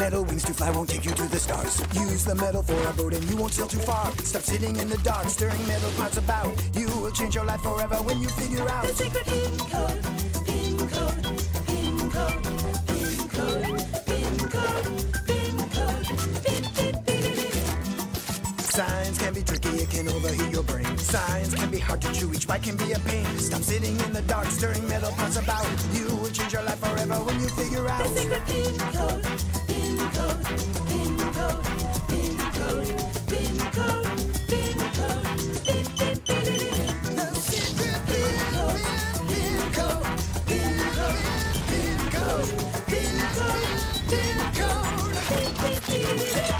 metal wings to fly won't take you to the stars. Use the metal for a boat and you won't sail too far. Stop sitting in the dark, stirring metal parts about. You will change your life forever when you figure out the secret pin code. Pin code, pin code, pin code, pin code, pin code, pin, pin, pin, pin. Science can be tricky, it can overheat your brain. Science can be hard to chew, each bite can be a pain. Stop sitting in the dark, stirring metal parts about. You will change your life forever when you figure out the secret pin code. Pin code, pin code, pin code, pin code, pin code, pin, pin, pin, pin. The secret pin code, pin code, pin code, pin code, pin code, pin code, pin, pin, pin, pin.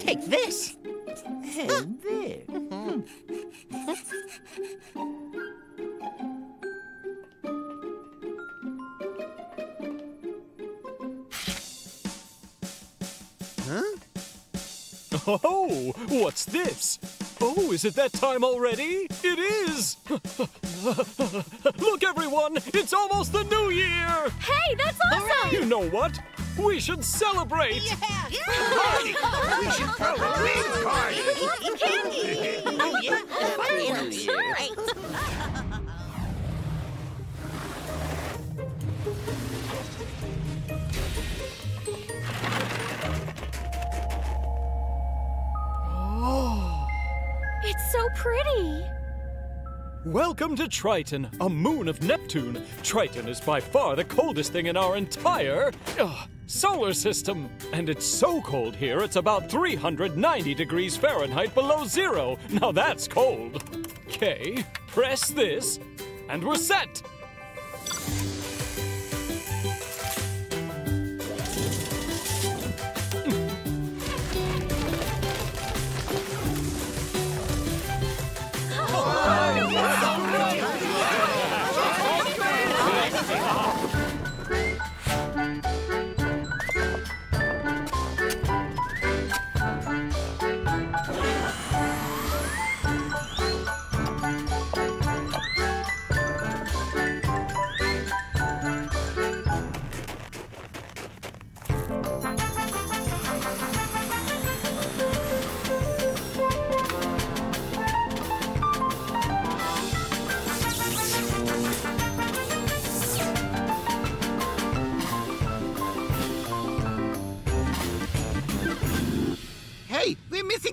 Take this. And there. Huh? Oh, what's this? Oh, is it that time already? It is! Look, everyone, it's almost the new year! Hey, that's awesome! You know what? We should celebrate! Yeah! Party! We should throw a big party! Lots candy! Oh, yeah! Happy New Year! Oh! It's so pretty! Welcome to Triton, a moon of Neptune. Triton is by far the coldest thing in our entire... solar system. And it's so cold here, it's about 390 degrees Fahrenheit below zero. Now that's cold. Okay, press this, and we're set.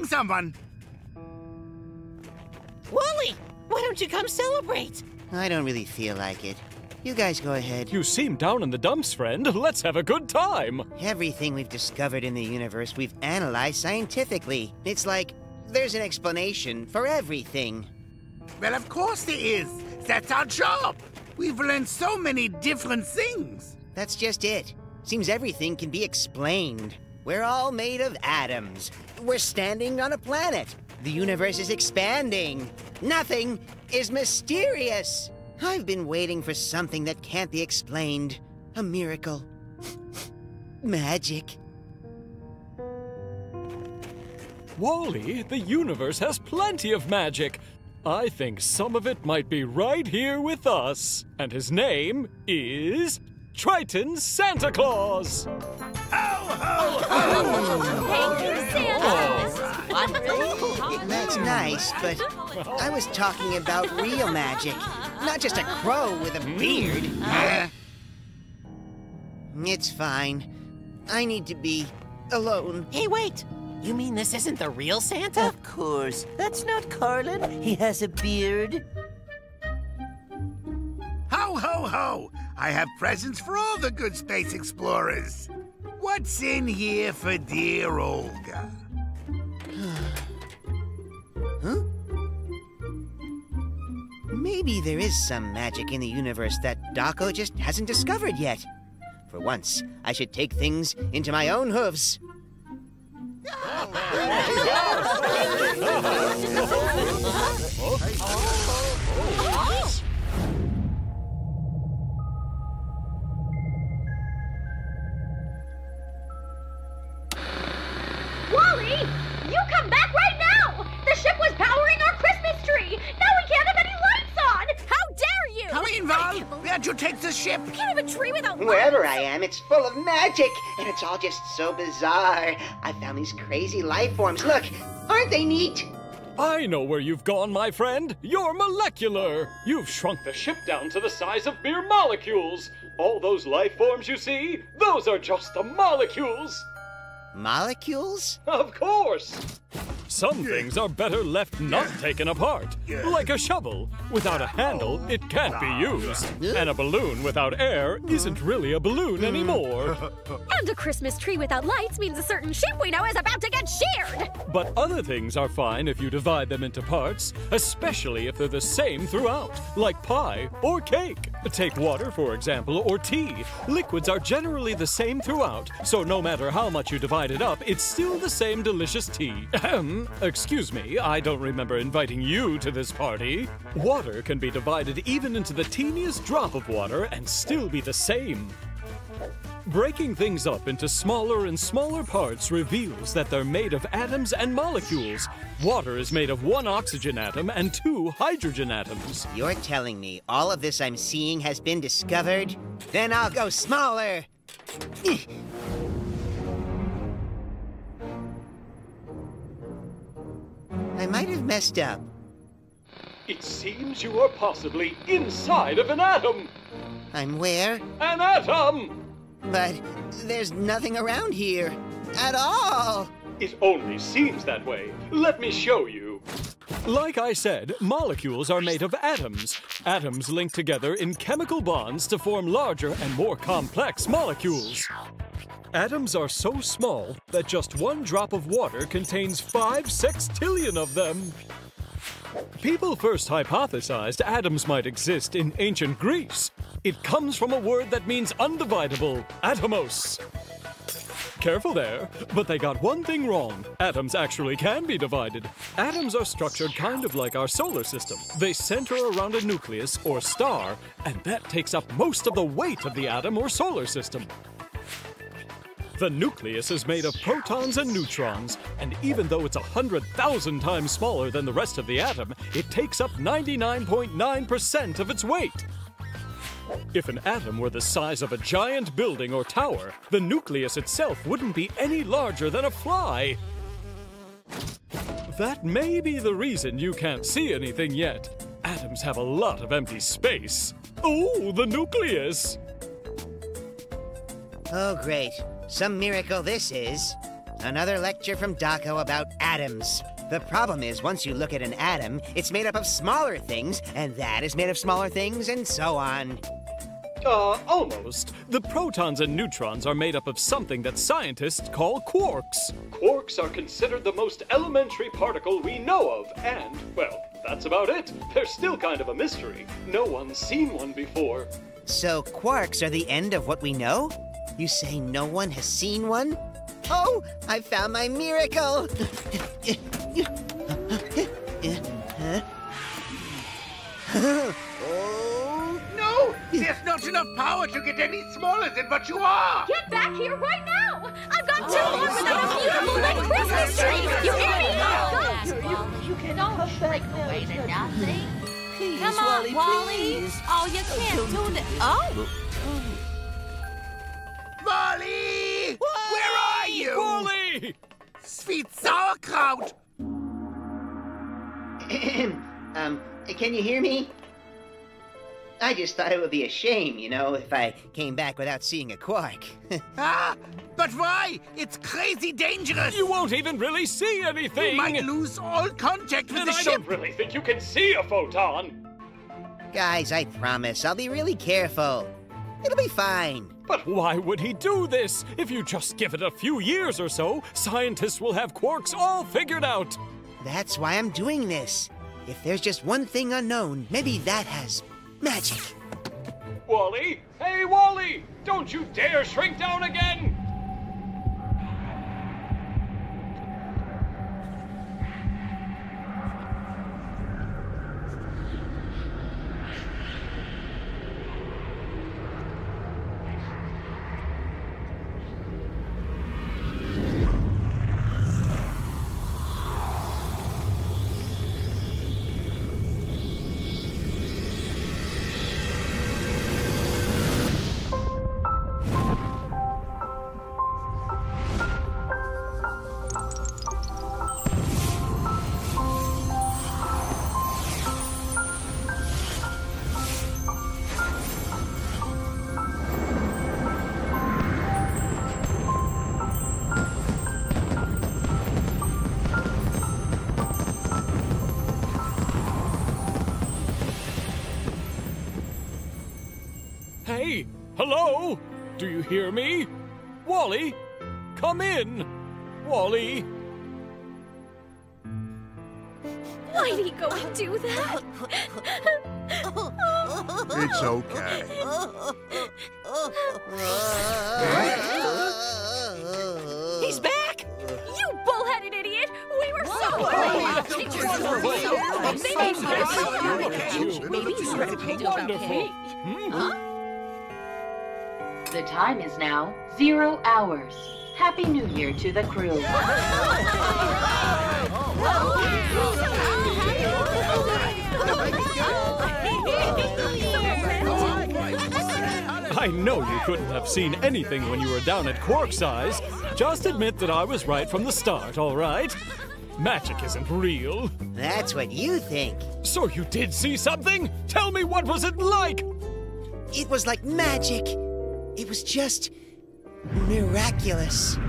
Someone. Wally, why don't you come celebrate? I don't really feel like it. You guys go ahead. You seem down in the dumps, friend. Let's have a good time. Everything we've discovered in the universe, we've analyzed scientifically. It's like there's an explanation for everything. Well, of course there is. That's our job. We've learned so many different things. That's just it. Seems everything can be explained. We're all made of atoms. We're standing on a planet. The universe is expanding. Nothing is mysterious. I've been waiting for something that can't be explained. A miracle. Magic. Wally, the universe has plenty of magic. I think some of it might be right here with us. And his name is... Triton Santa Claus! Oh, oh, oh. Thank you, Santa. Oh. That's nice, but I was talking about real magic, not just a crow with a beard. It's fine. I need to be alone. Hey, wait! You mean this isn't the real Santa? Of course. That's not Carlin. He has a beard. Ho, ho, ho! I have presents for all the good space explorers. What's in here for dear Olga? Huh? Maybe there is some magic in the universe that Daco just hasn't discovered yet. For once, I should take things into my own hooves. Wherever I am, it's full of magic, and it's all just so bizarre. I found these crazy life forms. Look, aren't they neat? I know where you've gone, my friend. You're molecular. You've shrunk the ship down to the size of mere molecules. All those life forms you see, those are just the molecules. Molecules? Of course. Some things are better left not taken apart. Like a shovel. Without a handle, it can't be used. And a balloon without air isn't really a balloon anymore. And a Christmas tree without lights means a certain ship we know is about to get sheared. But other things are fine if you divide them into parts, especially if they're the same throughout, like pie or cake. Take water, for example, or tea. Liquids are generally the same throughout, so no matter how much you divide it up, it's still the same delicious tea. Excuse me, I don't remember inviting you to this party. Water can be divided even into the teeniest drop of water and still be the same. Breaking things up into smaller and smaller parts reveals that they're made of atoms and molecules. Water is made of one oxygen atom and two hydrogen atoms. You're telling me all of this I'm seeing has been discovered? Then I'll go smaller. I might have messed up. It seems you are possibly inside of an atom. I'm where? An atom! But there's nothing around here. At all! It only seems that way. Let me show you. Like I said, molecules are made of atoms. Atoms link together in chemical bonds to form larger and more complex molecules. Atoms are so small that just one drop of water contains 5 sextillion of them. People first hypothesized atoms might exist in ancient Greece. It comes from a word that means undividable, atomos. Careful there, but they got one thing wrong. Atoms actually can be divided. Atoms are structured kind of like our solar system. They center around a nucleus or star, and that takes up most of the weight of the atom or solar system. The nucleus is made of protons and neutrons, and even though it's 100,000 times smaller than the rest of the atom, it takes up 99.9% of its weight. If an atom were the size of a giant building or tower, the nucleus itself wouldn't be any larger than a fly. That may be the reason you can't see anything yet. Atoms have a lot of empty space. Oh, the nucleus! Oh, great. Some miracle this is. Another lecture from Daco about atoms. The problem is, once you look at an atom, it's made up of smaller things, and that is made of smaller things, and so on. Almost. The protons and neutrons are made up of something that scientists call quarks. Quarks are considered the most elementary particle we know of, and, well, that's about it. They're still kind of a mystery. No one's seen one before. So quarks are the end of what we know? You say no one has seen one? Oh, I found my miracle! Oh, no! There's not enough power to get any smaller than what you are! Get back here right now! I've got too long without a beautiful red Christmas tree! You idiot! You cannot take away the nothing. Please, come on, Wally, please. Oh, you can't do that. Oh! Wally! Wally! Where are you? Wally! Sweet sauerkraut! Can you hear me? I just thought it would be a shame, you know, if I came back without seeing a quark. Ah! But why? It's crazy dangerous! You won't even really see anything! You might lose all contact with the ship! I don't really think you can see a photon! Guys, I promise, I'll be really careful. It'll be fine. But why would he do this? If you just give it a few years or so, scientists will have quarks all figured out. That's why I'm doing this. If there's just one thing unknown, maybe that has magic. Wally! Hey, Wally! Don't you dare shrink down again! Hey! Hello? Do you hear me? Wally? Come in! Wally! Why did he go and do that? It's okay. He's back! You bullheaded idiot! We were so worried! Wonderful. The time is now 0 hours. Happy New Year to the crew. I know you couldn't have seen anything when you were down at Quark's Eyes. Just admit that I was right from the start, all right? Magic isn't real. That's what you think. So you did see something? Tell me, what was it like? It was like magic. It was just miraculous. If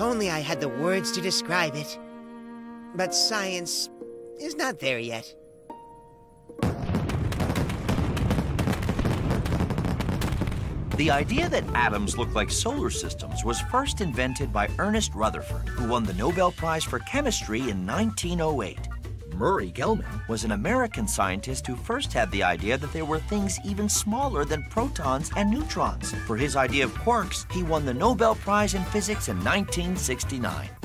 only I had the words to describe it. But science is not there yet. The idea that atoms look like solar systems was first invented by Ernest Rutherford, who won the Nobel Prize for Chemistry in 1908. Murray Gell-Mann was an American scientist who first had the idea that there were things even smaller than protons and neutrons. For his idea of quarks, he won the Nobel Prize in Physics in 1969.